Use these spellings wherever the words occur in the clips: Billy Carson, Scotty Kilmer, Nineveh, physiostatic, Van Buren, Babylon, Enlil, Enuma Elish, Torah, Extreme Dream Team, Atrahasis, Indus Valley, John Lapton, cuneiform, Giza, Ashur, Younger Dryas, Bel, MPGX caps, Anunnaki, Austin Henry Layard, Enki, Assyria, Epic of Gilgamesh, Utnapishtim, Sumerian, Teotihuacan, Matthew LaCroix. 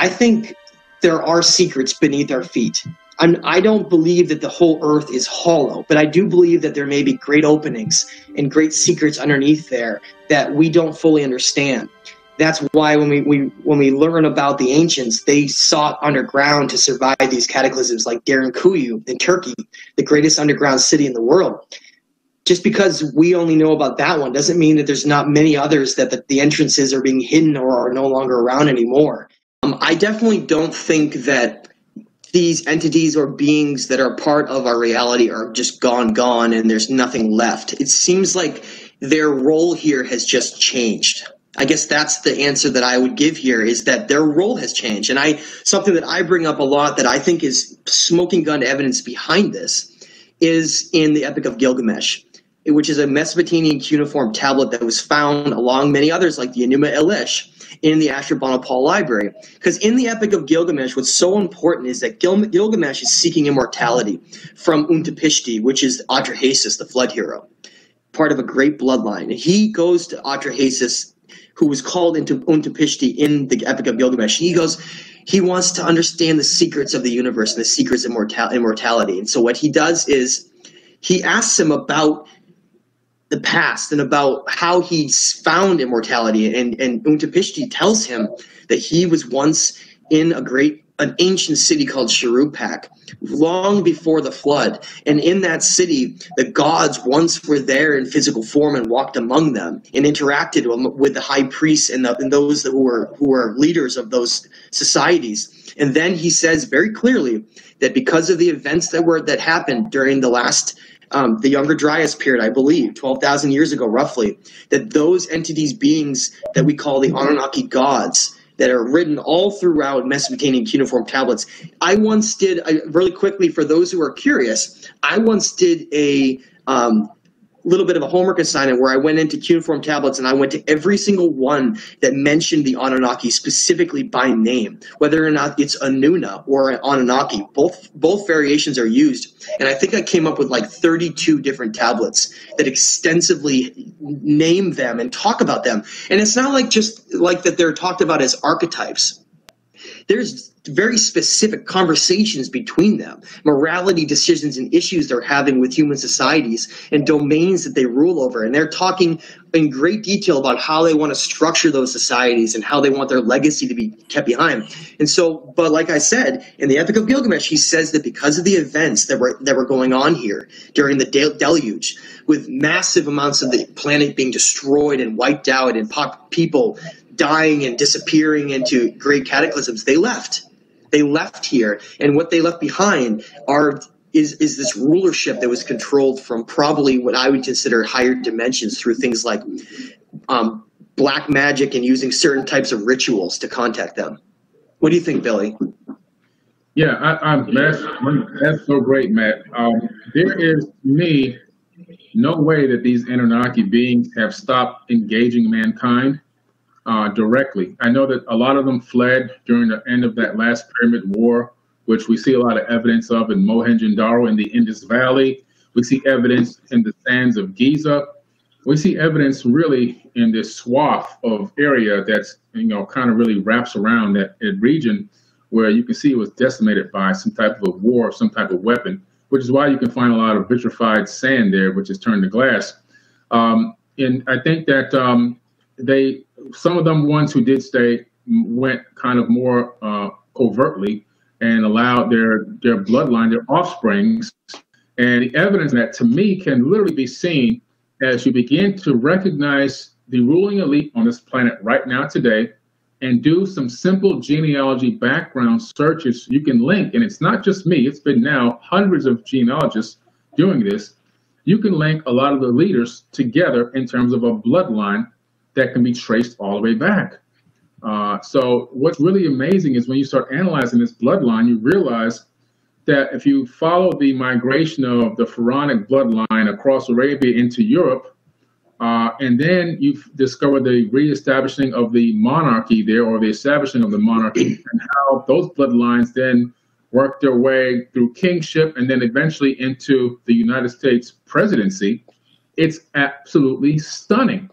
I think there are secrets beneath our feet. I don't believe that the whole earth is hollow, but I do believe that there may be great openings and great secrets underneath there that we don't fully understand. That's why when we learn about the ancients, they sought underground to survive these cataclysms, like Derinkuyu in Turkey, the greatest underground city in the world. Just because we only know about that one doesn't mean that there's not many others that the entrances are being hidden or are no longer around anymore. I definitely don't think that these entities or beings that are part of our reality are just gone, and there's nothing left. It seems like their role here has just changed. I guess that's the answer that I would give here, is that their role has changed. And something that I bring up a lot that I think is smoking gun evidence behind this is in the Epic of Gilgamesh, which is a Mesopotamian cuneiform tablet that was found along many others like the Enuma Elish in the Ashurbanipal library. Because in the Epic of Gilgamesh, what's so important is that Gilgamesh is seeking immortality from Utnapishtim, which is Atrahasis, the flood hero, part of a great bloodline. And he goes to Atrahasis, who was called into Utnapishtim in the Epic of Gilgamesh. He goes, he wants to understand the secrets of the universe and the secrets of immortality. And so what he does is he asks him about the past and about how he found immortality, and Utnapishtim tells him that he was once in an ancient city called Shuruppak, long before the flood, and in that city the gods once were there in physical form and walked among them and interacted with the high priests and those that who were leaders of those societies. And then he says very clearly that because of the events that happened during the last the Younger Dryas period, I believe, 12,000 years ago roughly, that those entities, beings that we call the Anunnaki gods, that are written all throughout Mesopotamian cuneiform tablets. I once did, really quickly for those who are curious, I once did a little bit of a homework assignment where I went into cuneiform tablets and I went to every single one that mentioned the Anunnaki specifically by name, whether or not it's Anuna or Anunnaki. Both variations are used, and I think I came up with like 32 different tablets that extensively name them and talk about them. And it's not like just like that they're talked about as archetypes. There's very specific conversations between them, morality decisions and issues they're having with human societies and domains that they rule over. And they're talking in great detail about how they want to structure those societies and how they want their legacy to be kept behind. And so, but like I said, in the Epic of Gilgamesh, he says that because of the events that were going on here during the deluge, with massive amounts of the planet being destroyed and wiped out and people dying and disappearing into great cataclysms, they left. They left here, and what they left behind is this rulership that was controlled from probably what I would consider higher dimensions through things like black magic and using certain types of rituals to contact them. What do you think, Billy? Yeah, that's so great, Matt. There is, to me, no way that these Anunnaki beings have stopped engaging mankind directly. I know that a lot of them fled during the end of that last pyramid war, which we see a lot of evidence of in Mohenjo-daro in the Indus Valley. We see evidence in the sands of Giza. We see evidence really in this swath of area that's, you know, kind of really wraps around that region where you can see it was decimated by some type of a war or some type of weapon, which is why you can find a lot of vitrified sand there, which is turned to glass. And I think that some of them ones who did stay went kind of more covertly and allowed their bloodline, their offsprings, and the evidence that to me can literally be seen as you begin to recognize the ruling elite on this planet right now today and do some simple genealogy background searches. You can link, and it's not just me, it's been now hundreds of genealogists doing this. You can link a lot of the leaders together in terms of a bloodline that can be traced all the way back. So what's really amazing is when you start analyzing this bloodline, you realize that if you follow the migration of the pharaonic bloodline across Arabia into Europe, and then you discover the reestablishing of the monarchy there, or the establishing of the monarchy, and how those bloodlines then work their way through kingship and then eventually into the United States presidency, it's absolutely stunning.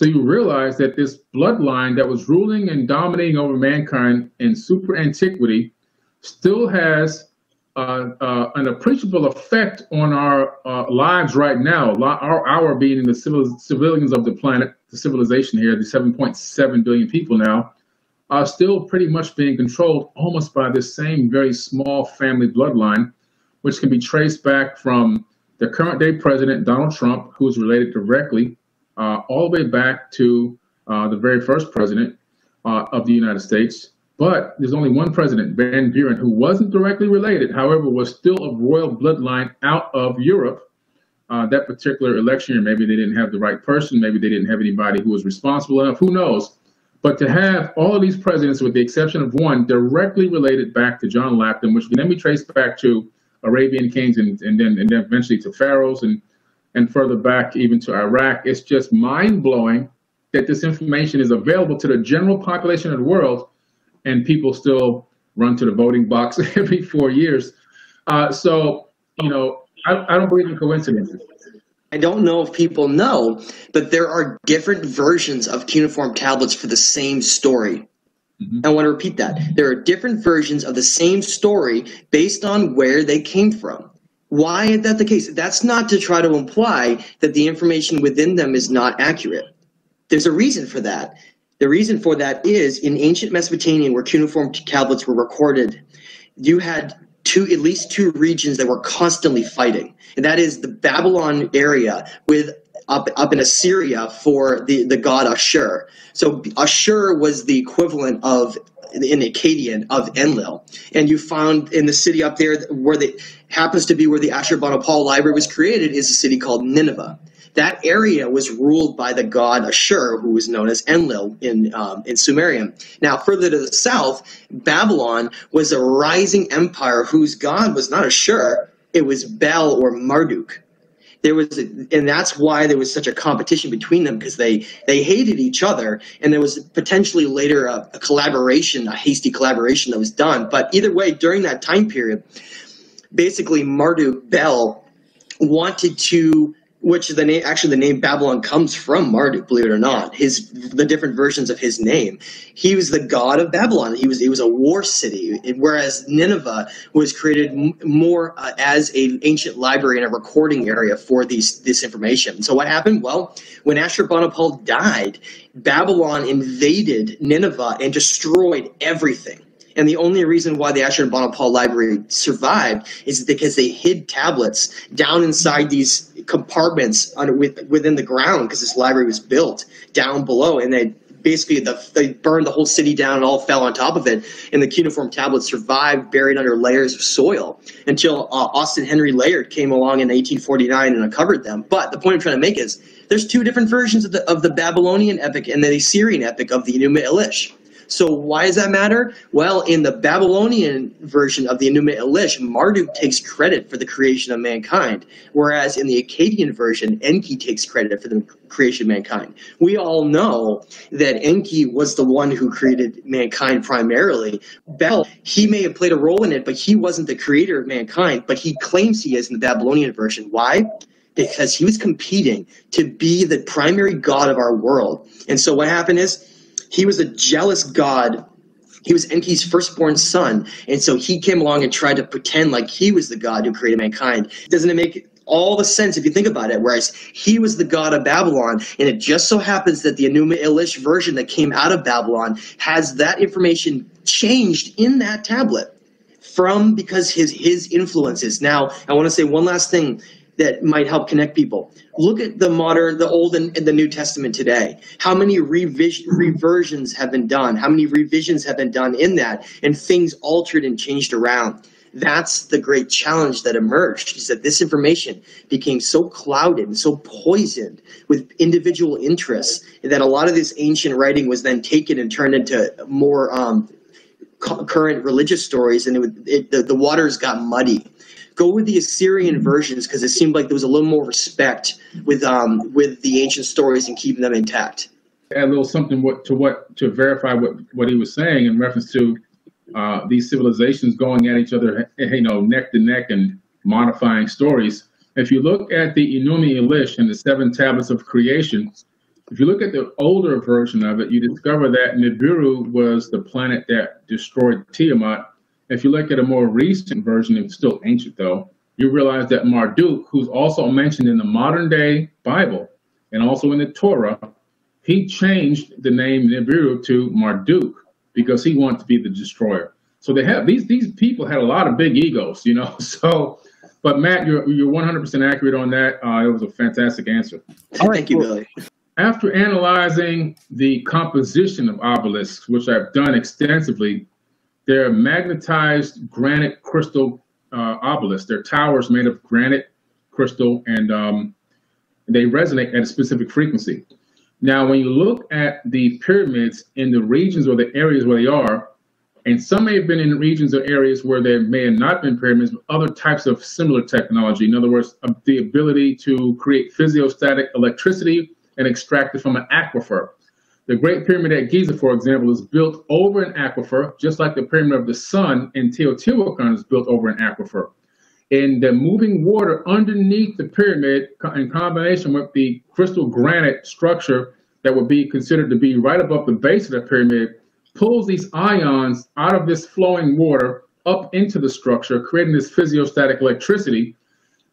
So you realize that this bloodline that was ruling and dominating over mankind in super antiquity still has an appreciable effect on our lives right now, our being the civilians of the planet, the civilization here, the 7.7 billion people now, are still pretty much being controlled almost by this same very small family bloodline, which can be traced back from the current day president, Donald Trump, who's related directly, all the way back to the very first president of the United States. But there's only one president, Van Buren, who wasn't directly related, however, was still a royal bloodline out of Europe. That particular election year, maybe they didn't have the right person, maybe they didn't have anybody who was responsible enough, who knows? But to have all of these presidents, with the exception of one, directly related back to John Lapton, which can then be traced back to Arabian kings and then eventually to pharaohs and further back even to Iraq, it's just mind-blowing that this information is available to the general population of the world, and people still run to the voting box every 4 years. So, you know, I don't believe in coincidences. I don't know if people know, but there are different versions of cuneiform tablets for the same story. Mm-hmm. I want to repeat that. There are different versions of the same story based on where they came from. Why is that the case? That's not to try to imply that the information within them is not accurate. There's a reason for that. The reason for that is in ancient Mesopotamia, where cuneiform tablets were recorded, you had at least two regions that were constantly fighting. And that is the Babylon area with up in Assyria for the god Ashur. So Ashur was the equivalent of, in Akkadian, of Enlil. And you found in the city up there where happens to be where the Ashurbanipal library was created is a city called Nineveh. That area was ruled by the god Ashur, who was known as Enlil in Sumerian. Now, further to the south, Babylon was a rising empire whose god was not Ashur, it was Bel or Marduk. And that's why there was such a competition between them, because they hated each other, and there was potentially later a collaboration, a hasty collaboration that was done. But either way, during that time period, basically Marduk, Bel, wanted to... which the name, actually the name Babylon comes from Marduk, believe it or not, the different versions of his name. He was the god of Babylon. He was a war city, whereas Nineveh was created more as an ancient library and a recording area for this information. So what happened? Well, when Ashurbanipal died, Babylon invaded Nineveh and destroyed everything. And the only reason why the Ashurbanipal library survived is because they hid tablets down inside these compartments within the ground, because this library was built down below, and they basically they burned the whole city down and all fell on top of it, and the cuneiform tablets survived buried under layers of soil until Austin Henry Layard came along in 1849 and uncovered them. But the point I'm trying to make is there's two different versions of the Babylonian epic and the Assyrian epic of the Enuma Elish. So why does that matter? Well, in the Babylonian version of the Enuma Elish, Marduk takes credit for the creation of mankind, whereas in the Akkadian version, Enki takes credit for the creation of mankind. We all know that Enki was the one who created mankind primarily. Bel, he may have played a role in it, but he wasn't the creator of mankind, but he claims he is in the Babylonian version. Why? Because he was competing to be the primary god of our world. And so what happened is, he was a jealous god. He was Enki's firstborn son, and so he came along and tried to pretend like he was the god who created mankind. Doesn't it make all the sense if you think about it? Whereas he was the god of Babylon, and it just so happens that the Enuma Elish version that came out of Babylon has that information changed in that tablet from because his influences. Now, I want to say one last thing that might help connect people. Look at the Old and the New Testament today. How many reversions have been done? How many revisions have been done in that? And things altered and changed around. That's the great challenge that emerged, is that this information became so clouded and so poisoned with individual interests that a lot of this ancient writing was then taken and turned into more current religious stories, and the waters got muddy. Go with the Assyrian versions, because it seemed like there was a little more respect with the ancient stories and keeping them intact. Add a little something to verify what he was saying in reference to these civilizations going at each other, you know, neck to neck and modifying stories. If you look at the Enuma Elish and the seven tablets of creation, If you look at the older version of it, you discover that Nibiru was the planet that destroyed Tiamat. If you look at a more recent version, it's still ancient though, you realize that Marduk, who's also mentioned in the modern day Bible and also in the Torah, he changed the name Nibiru to Marduk because he wanted to be the destroyer. So they have these people had a lot of big egos, you know. So, but Matt, you're 100% accurate on that. It was a fantastic answer. All right, thank you, Billy. After analyzing the composition of obelisks, which I've done extensively, they're magnetized granite crystal obelisks. They're towers made of granite, crystal, and they resonate at a specific frequency. Now, when you look at the pyramids in the regions or the areas where they are, and some may have been in regions or areas where there may have not been pyramids, but other types of similar technology. In other words, the ability to create physiostatic electricity and extract it from an aquifer. The Great Pyramid at Giza, for example, is built over an aquifer, just like the Pyramid of the Sun in Teotihuacan is built over an aquifer. And the moving water underneath the pyramid, in combination with the crystal granite structure that would be considered to be right above the base of the pyramid, pulls these ions out of this flowing water up into the structure, creating this physiostatic electricity,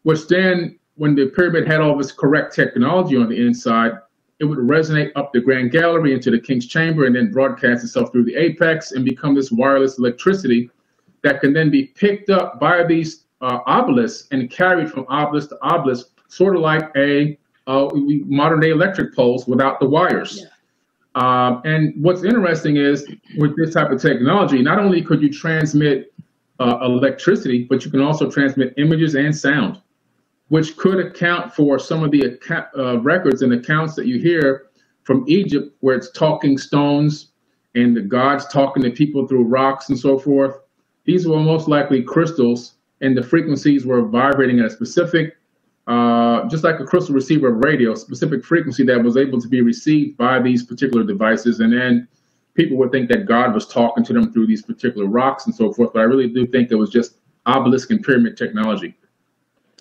which then, when the pyramid had all of its correct technology on the inside, it would resonate up the Grand Gallery into the King's Chamber and then broadcast itself through the apex and become this wireless electricity that can then be picked up by these obelisks and carried from obelisk to obelisk, sort of like a modern day electric poles without the wires. Yeah. And what's interesting is with this type of technology, not only could you transmit electricity, but you can also transmit images and sound, which could account for some of the records and accounts that you hear from Egypt, where it's talking stones and the gods talking to people through rocks and so forth. These were most likely crystals, and the frequencies were vibrating at a specific, just like a crystal receiver of radio, specific frequency that was able to be received by these particular devices. And then people would think that God was talking to them through these particular rocks and so forth, but I really do think it was just obelisk and pyramid technology.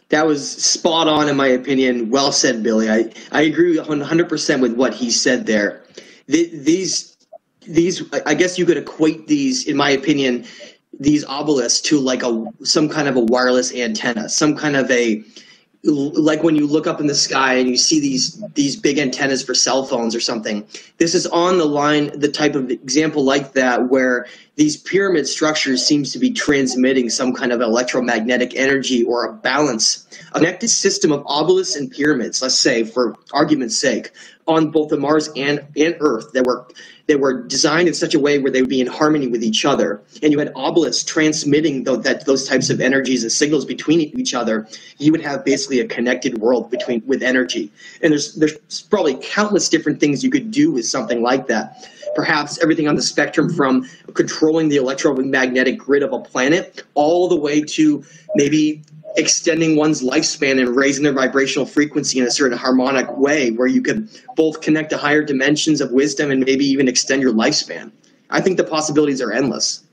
That was spot on, in my opinion. Well said, Billy. I agree 100% with what he said there. These I guess you could equate these, in my opinion, these obelisks to like some kind of a wireless antenna, some kind of a, like when you look up in the sky and you see these big antennas for cell phones or something. This is on the line, the type of example like that, where these pyramid structures seems to be transmitting some kind of electromagnetic energy or a balance. A connected system of obelisks and pyramids, let's say, for argument's sake, on both the Mars and Earth that were designed in such a way where they would be in harmony with each other. And you had obelisks transmitting those types of energies and signals between each other. You would have basically a connected world with energy. And there's probably countless different things you could do with something like that. Perhaps everything on the spectrum from controlling the electromagnetic grid of a planet all the way to maybe extending one's lifespan and raising their vibrational frequency in a certain harmonic way where you could both connect to higher dimensions of wisdom and maybe even extend your lifespan. I think the possibilities are endless.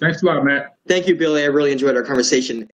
Thanks a lot, Matt. Thank you, Billy. I really enjoyed our conversation.